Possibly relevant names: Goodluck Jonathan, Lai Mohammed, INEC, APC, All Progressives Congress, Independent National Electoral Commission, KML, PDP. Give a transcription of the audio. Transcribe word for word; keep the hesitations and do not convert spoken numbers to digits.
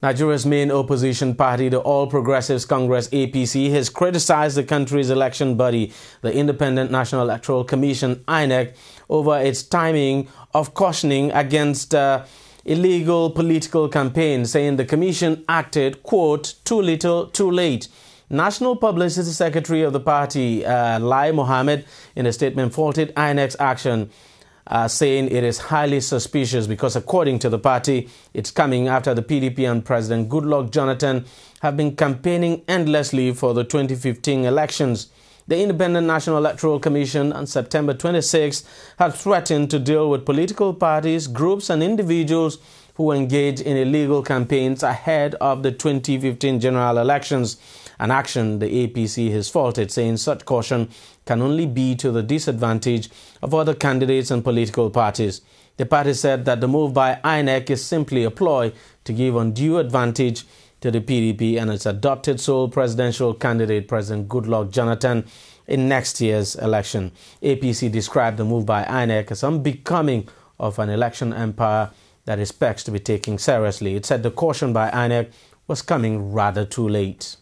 Nigeria's main opposition party, the All Progressives Congress A P C, has criticized the country's election body, the Independent National Electoral Commission I N E C, over its timing of cautioning against uh, illegal political campaigns, saying the commission acted, quote, too little, too late. National Publicity Secretary of the party, uh, Lai Mohammed, in a statement faulted I N E C's action, Uh, saying it is highly suspicious because, according to the party, it's coming after the P D P and President Goodluck Jonathan have been campaigning endlessly for the twenty fifteen elections. The Independent National Electoral Commission on September twenty-sixth had threatened to deal with political parties, groups and individuals who engage in illegal campaigns ahead of the twenty fifteen general elections, an action the A P C has faulted, saying such caution can only be to the disadvantage of other candidates and political parties. The party said that the move by I N E C is simply a ploy to give undue advantage to the P D P and its adopted sole presidential candidate, President Goodluck Jonathan, in next year's election. A P C described the move by I N E C as unbecoming of an election empire that is expected to be taken seriously. It said the caution by I N E C was coming rather too late.